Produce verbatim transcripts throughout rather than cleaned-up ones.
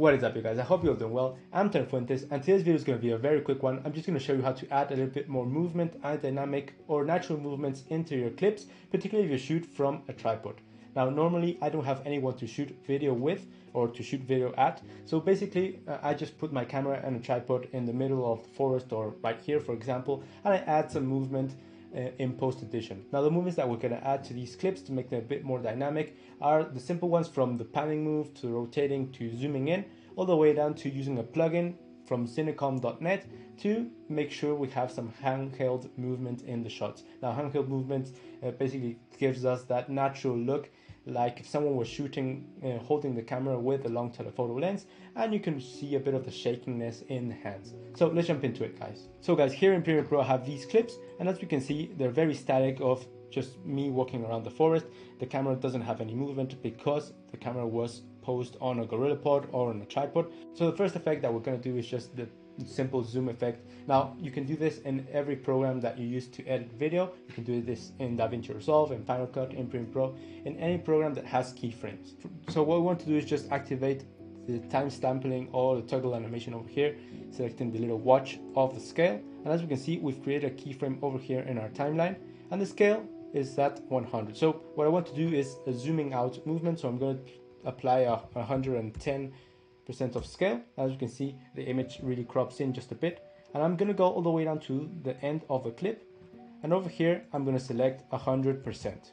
What is up, you guys? I hope you're all doing well. I'm Tone Fuentes, and today's video is going to be a very quick one. I'm just going to show you how to add a little bit more movement and dynamic or natural movements into your clips, particularly if you shoot from a tripod. Now, normally I don't have anyone to shoot video with or to shoot video at, so basically uh, I just put my camera and a tripod in the middle of the forest or right here, for example, and I add some movement in post-edition. Now the movements that we're going to add to these clips to make them a bit more dynamic are the simple ones, from the panning move to rotating to zooming in, all the way down to using a plugin from Cinecom dot net to make sure we have some handheld movement in the shots. Now handheld movement uh, basically gives us that natural look, like if someone was shooting, uh, holding the camera with a long telephoto lens, and you can see a bit of the shakiness in the hands. So let's jump into it, guys. So guys, here in Premiere Pro I have these clips, and as we can see, they're very static of just me walking around the forest. The camera doesn't have any movement because the camera was posed on a GorillaPod or on a tripod. So the first effect that we're going to do is just the simple zoom effect. Now you can do this in every program that you use to edit video. You can do this in DaVinci Resolve, in Final Cut, in Premiere Pro, in any program that has keyframes. So what we want to do is just activate the time stamping or the toggle animation over here, selecting the little watch of the scale, and as we can see, we've created a keyframe over here in our timeline, and the scale is at one hundred. So what I want to do is a zooming out movement, so I'm going to apply a one hundred ten of scale. As you can see, the image really crops in just a bit, and I'm gonna go all the way down to the end of the clip, and over here I'm gonna select one hundred percent.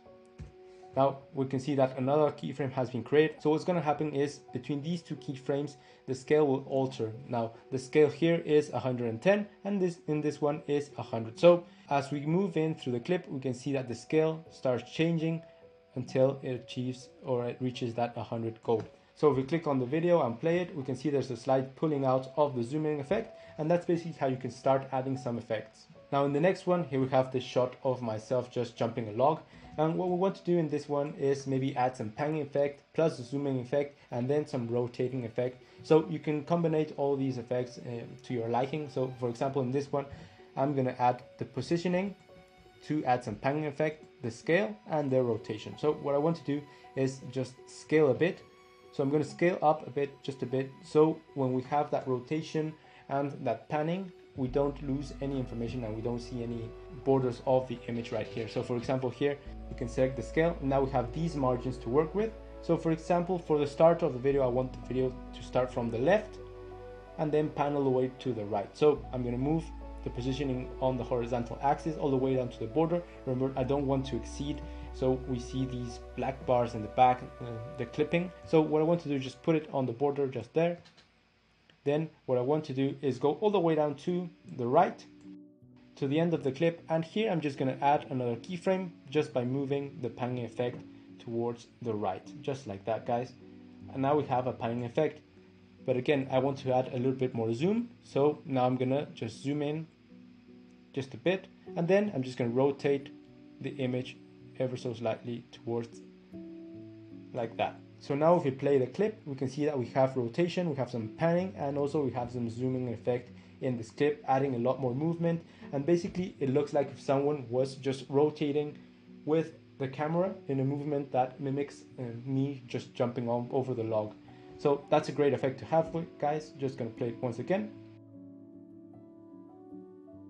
Now we can see that another keyframe has been created. So what's gonna happen is between these two keyframes the scale will alter. Now the scale here is one hundred ten, and this in this one is one hundred. So as we move in through the clip, we can see that the scale starts changing until it achieves or it reaches that one hundred goal. So if we click on the video and play it, we can see there's a slide pulling out of the zooming effect, and that's basically how you can start adding some effects. Now in the next one, here we have this shot of myself just jumping a log, and what we want to do in this one is maybe add some panning effect plus the zooming effect and then some rotating effect. So you can combine all these effects uh, to your liking. So for example, in this one, I'm gonna add the positioning to add some panning effect, the scale and the rotation. So what I want to do is just scale a bit. So I'm going to scale up a bit, just a bit, so when we have that rotation and that panning, we don't lose any information and we don't see any borders of the image right here. So for example, here we can select the scale, and now we have these margins to work with. So for example, for the start of the video, I want the video to start from the left and then pan all the way to the right. So I'm going to move the positioning on the horizontal axis all the way down to the border. Remember, I don't want to exceed, so we see these black bars in the back, uh, the clipping. So what I want to do is just put it on the border just there. Then what I want to do is go all the way down to the right, to the end of the clip, and here I'm just going to add another keyframe just by moving the panning effect towards the right, just like that, guys. And now we have a panning effect, but again I want to add a little bit more zoom. So now I'm going to just zoom in just a bit, and then I'm just going to rotate the image ever so slightly towards, like that. So now if we play the clip, we can see that we have rotation, we have some panning, and also we have some zooming effect in this clip, adding a lot more movement, and basically it looks like if someone was just rotating with the camera in a movement that mimics uh, me just jumping on over the log. So that's a great effect to have, guys. Just gonna play it once again.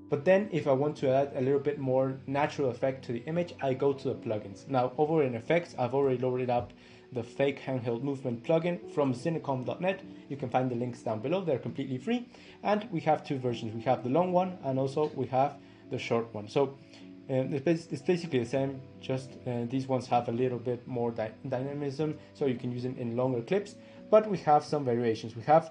But then if I want to add a little bit more natural effect to the image, I go to the plugins. Now over in effects, I've already loaded up the fake handheld movement plugin from Cinecom dot net. You can find the links down below. They're completely free. And we have two versions. We have the long one, and also we have the short one. So um, it's basically the same, just uh, these ones have a little bit more dy dynamism, so you can use them in longer clips. But we have some variations. We have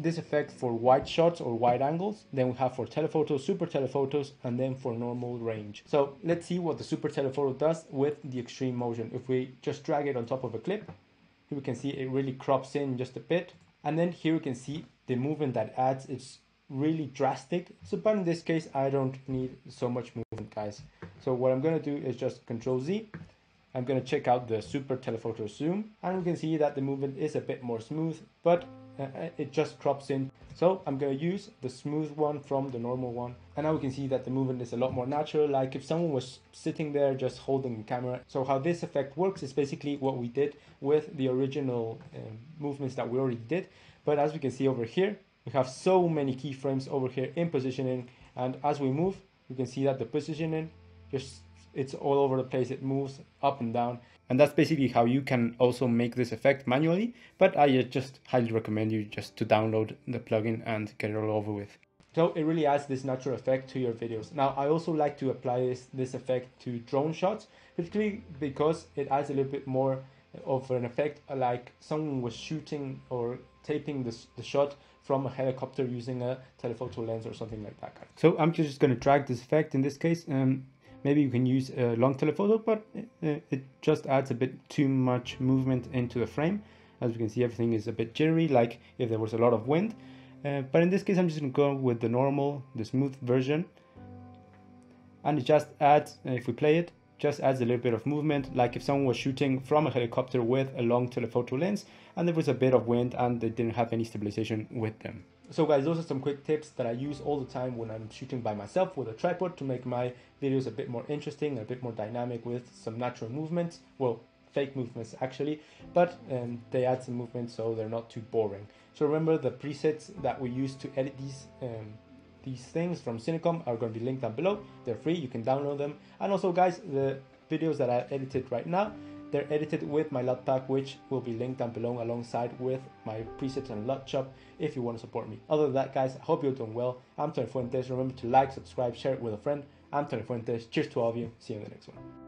this effect for wide shots or wide angles, then we have for telephotos, super telephotos, and then for normal range. So let's see what the super telephoto does with the extreme motion. If we just drag it on top of a clip, here we can see it really crops in just a bit, and then here we can see the movement that adds, it's really drastic. So but in this case I don't need so much movement, guys. So what I'm going to do is just Control Z. I'm going to check out the super telephoto zoom, and we can see that the movement is a bit more smooth, but Uh, it just crops in. So I'm going to use the smooth one from the normal one, and now we can see that the movement is a lot more natural, like if someone was sitting there just holding the camera. So how this effect works is basically what we did with the original uh, movements that we already did, But as we can see over here, we have so many keyframes over here in positioning, and as we move, you can see that the positioning just, it's all over the place. It moves up and down. And that's basically how you can also make this effect manually, but I just highly recommend you just to download the plugin and get it all over with. So it really adds this natural effect to your videos. Now, I also like to apply this, this effect to drone shots, particularly because it adds a little bit more of an effect, like someone was shooting or taping this, the shot from a helicopter using a telephoto lens or something like that. So I'm just going to drag this effect in this case. Um, maybe you can use a long telephoto, but it, it just adds a bit too much movement into the frame. As we can see, everything is a bit jittery, like if there was a lot of wind. Uh, but in this case, I'm just going to go with the normal, the smooth version. And it just adds, if we play it, just adds a little bit of movement, like if someone was shooting from a helicopter with a long telephoto lens and there was a bit of wind and they didn't have any stabilization with them. So guys, those are some quick tips that I use all the time when I'm shooting by myself with a tripod to make my videos a bit more interesting, a bit more dynamic with some natural movements. Well, fake movements actually, but um, they add some movement so they're not too boring. So remember, the presets that we use to edit these um, these things from Cinecom are going to be linked down below. They're free, you can download them. And also guys, the videos that I edited right now, they're edited with my L U T pack, which will be linked down below alongside with my presets and L U T shop if you want to support me. Other than that guys, I hope you're doing well. I'm Tone Fuentes. Remember to like, subscribe, share it with a friend. I'm Tone Fuentes. Cheers to all of you. See you in the next one.